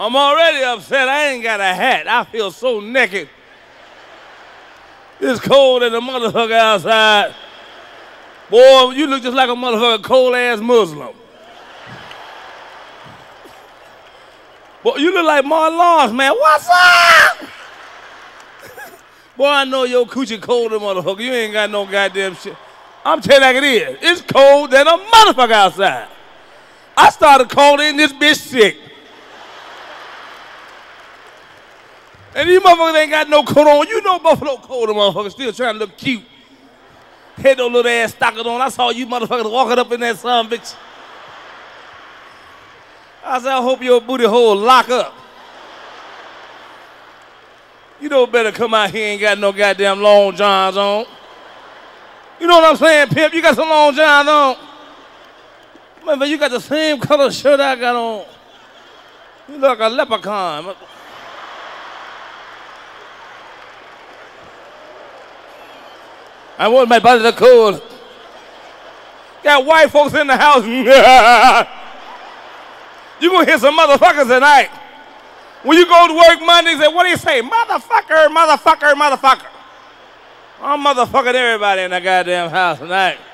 I'm already upset. I ain't got a hat. I feel so naked. It's cold as a motherfucker outside. Boy, you look just like a motherfucker, cold-ass Muslim. Boy, you look like Martin Lawrence, man. What's up? Boy, I know your coochie colder, motherfucker. You ain't got no goddamn shit. I'm telling you like it is. It's cold than a motherfucker outside. I started calling this bitch sick. And these motherfuckers ain't got no coat on. You know Buffalo colder, motherfucker. Still trying to look cute. Had no little ass stockings on. I saw you motherfuckers walking up in that sun, bitch. I said, I hope your booty hole lock up. You don't better come out here ain't got no goddamn long johns on. You know what I'm saying, pimp? You got some long johns on. Remember, you got the same color shirt I got on. You look like a leprechaun. I want my body to cool. Got white folks in the house. You're going to hear some motherfuckers tonight. When you go to work Mondays, what do you say? Motherfucker, motherfucker, motherfucker. I'm motherfucking everybody in the goddamn house tonight.